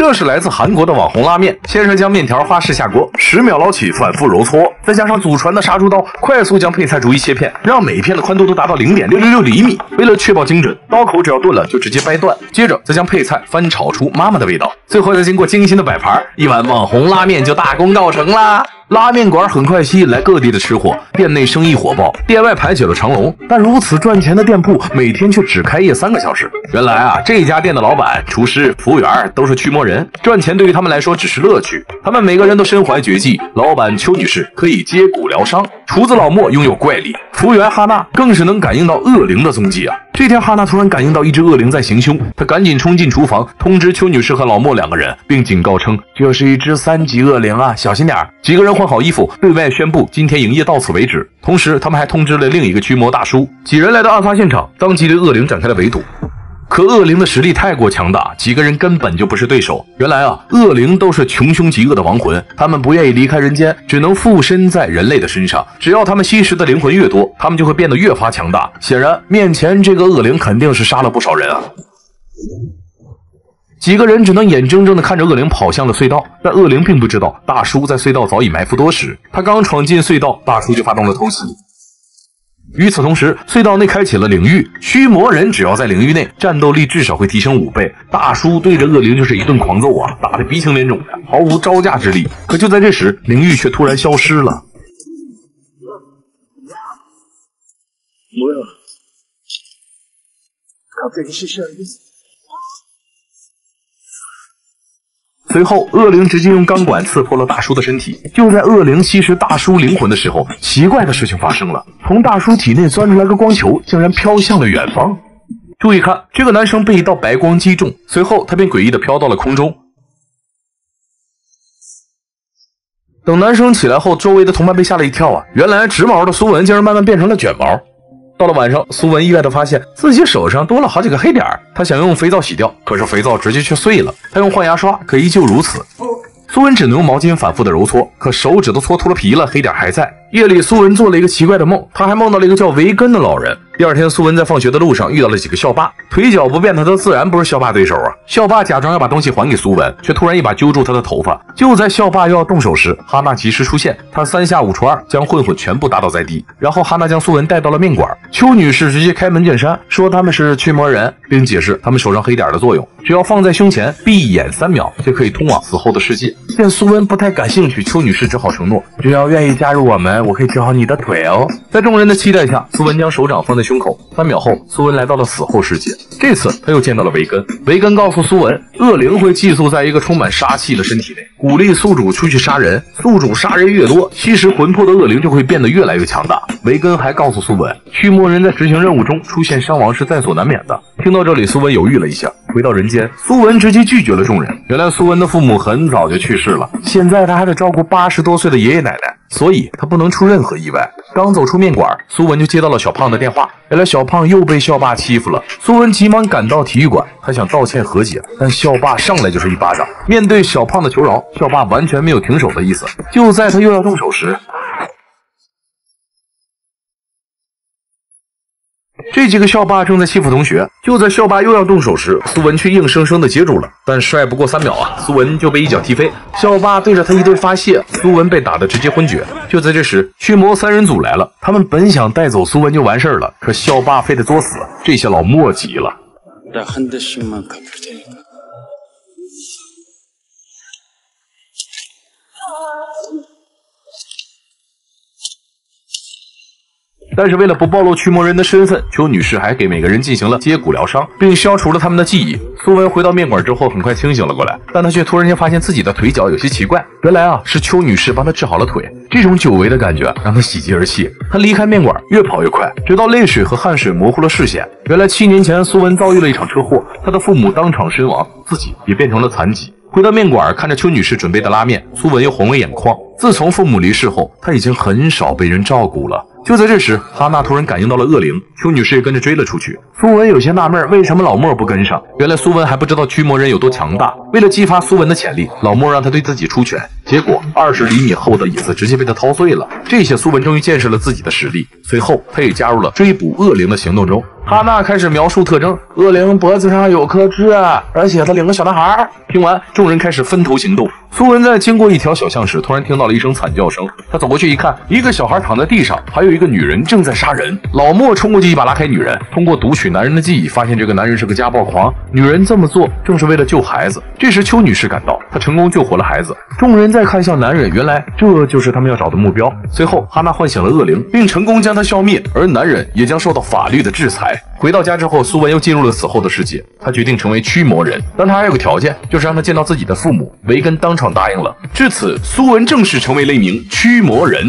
这是来自韩国的网红拉面。先是将面条花式下锅，10秒捞起，反复揉搓，再加上祖传的杀猪刀，快速将配菜逐一切片，让每一片的宽度都达到 0.666 厘米。为了确保精准，刀口只要钝了就直接掰断。接着再将配菜翻炒出妈妈的味道，最后再经过精心的摆盘，一碗网红拉面就大功告成啦。 拉面馆很快吸引来各地的吃货，店内生意火爆，店外排起了长龙。但如此赚钱的店铺，每天却只开业3个小时。原来啊，这家店的老板、厨师、服务员都是驱魔人，赚钱对于他们来说只是乐趣。他们每个人都身怀绝技，老板邱女士可以接骨疗伤，厨子老莫拥有怪力，服务员哈娜更是能感应到恶灵的踪迹啊。 这天，哈娜突然感应到一只恶灵在行凶，她赶紧冲进厨房，通知邱女士和老莫2个人，并警告称这是一只3级恶灵啊，小心点。几个人换好衣服，对外宣布今天营业到此为止。同时，他们还通知了另一个驱魔大叔。几人来到案发现场，当即对恶灵展开了围堵。 可恶灵的实力太过强大，几个人根本就不是对手。原来啊，恶灵都是穷凶极恶的亡魂，他们不愿意离开人间，只能附身在人类的身上。只要他们吸食的灵魂越多，他们就会变得越发强大。显然，面前这个恶灵肯定是杀了不少人啊。 几个人只能眼睁睁地看着恶灵跑向了隧道，但恶灵并不知道大叔在隧道早已埋伏多时。他刚闯进隧道，大叔就发动了偷袭。 与此同时，隧道内开启了领域，驱魔人只要在领域内，战斗力至少会提升5倍。大叔对着恶灵就是一顿狂揍啊，打得鼻青脸肿的，毫无招架之力。可就在这时，领域却突然消失了。随后，恶灵直接用钢管刺破了大叔的身体。就在恶灵吸食大叔灵魂的时候，奇怪的事情发生了，从大叔体内钻出来个光球，竟然飘向了远方。注意看，这个男生被一道白光击中，随后他便诡异的飘到了空中。等男生起来后，周围的同伴被吓了一跳啊！原来直毛的苏文竟然慢慢变成了卷毛。 到了晚上，苏文意外地发现自己手上多了好几个黑点儿。他想用肥皂洗掉，可是肥皂直接却碎了。他用换牙刷，可依旧如此。苏文只能用毛巾反复的揉搓，可手指都搓脱了皮了，黑点还在。夜里，苏文做了一个奇怪的梦，他还梦到了一个叫维根的老人。第二天，苏文在放学的路上遇到了几个校霸，腿脚不便的他自然不是校霸对手啊。校霸假装要把东西还给苏文，却突然一把揪住他的头发。就在校霸又要动手时，哈娜及时出现，她3下5除2将混混全部打倒在地。然后哈娜将苏文带到了面馆。 邱女士直接开门见山说他们是驱魔人，并解释他们手上黑点的作用，只要放在胸前闭眼3秒就可以通往死后的世界。见苏温不太感兴趣，邱女士只好承诺，只要愿意加入我们，我可以治好你的腿哦。在众人的期待下，苏温将手掌放在胸口，3秒后，苏温来到了死后世界。这次他又见到了维根，维根告诉苏文，恶灵会寄宿在一个充满杀气的身体内，鼓励宿主出去杀人，宿主杀人越多，吸食魂魄的恶灵就会变得越来越强大。维根还告诉苏文，驱魔 魔人在执行任务中出现伤亡是在所难免的。听到这里，苏文犹豫了一下，回到人间，苏文直接拒绝了众人。原来苏文的父母很早就去世了，现在他还得照顾80多岁的爷爷奶奶，所以他不能出任何意外。刚走出面馆，苏文就接到了小胖的电话，原来小胖又被校霸欺负了。苏文急忙赶到体育馆，他想道歉和解，但校霸上来就是一巴掌。面对小胖的求饶，校霸完全没有停手的意思。就在他又要动手时， 这几个校霸正在欺负同学，就在校霸又要动手时，苏文却硬生生的接住了，但帅不过3秒啊，苏文就被一脚踢飞。校霸对着他一顿发泄，苏文被打得直接昏厥。就在这时，驱魔3人组来了，他们本想带走苏文就完事了，可校霸非得作死，这下老莫急了。 但是为了不暴露驱魔人的身份，邱女士还给每个人进行了接骨疗伤，并消除了他们的记忆。苏文回到面馆之后，很快清醒了过来，但他却突然间发现自己的腿脚有些奇怪。原来啊，是邱女士帮他治好了腿。这种久违的感觉让他喜极而泣。他离开面馆，越跑越快，直到泪水和汗水模糊了视线。原来7年前，苏文遭遇了一场车祸，他的父母当场身亡，自己也变成了残疾。 回到面馆，看着邱女士准备的拉面，苏文又红了眼眶。自从父母离世后，他已经很少被人照顾了。就在这时，哈娜突然感应到了恶灵，邱女士也跟着追了出去。苏文有些纳闷，为什么老莫不跟上？原来苏文还不知道驱魔人有多强大。为了激发苏文的潜力，老莫让他对自己出拳，结果20厘米厚的椅子直接被他掏碎了。这下苏文终于见识了自己的实力。随后，他也加入了追捕恶灵的行动中。哈娜开始描述特征：恶灵脖子上有颗痣，而且他领个小男孩。听完，众人开始分头行动。苏文在经过一条小巷时，突然听到了一声惨叫声。他走过去一看，一个小孩躺在地上，还有一个女人正在杀人。老莫冲过去一把拉开女人，通过读取男人的记忆，发现这个男人是个家暴狂。女人这么做正是为了救孩子。这时邱女士赶到，她成功救活了孩子。众人再看向男人，原来这就是他们要找的目标。随后，哈娜唤醒了恶灵，并成功将他消灭，而男人也将受到法律的制裁。回到家之后，苏文又进入了死后的世界。他决定成为驱魔人，但他还有个条件，就是让他见到自己的父母。维根当场答应了。至此，苏文正式成为了一名驱魔人。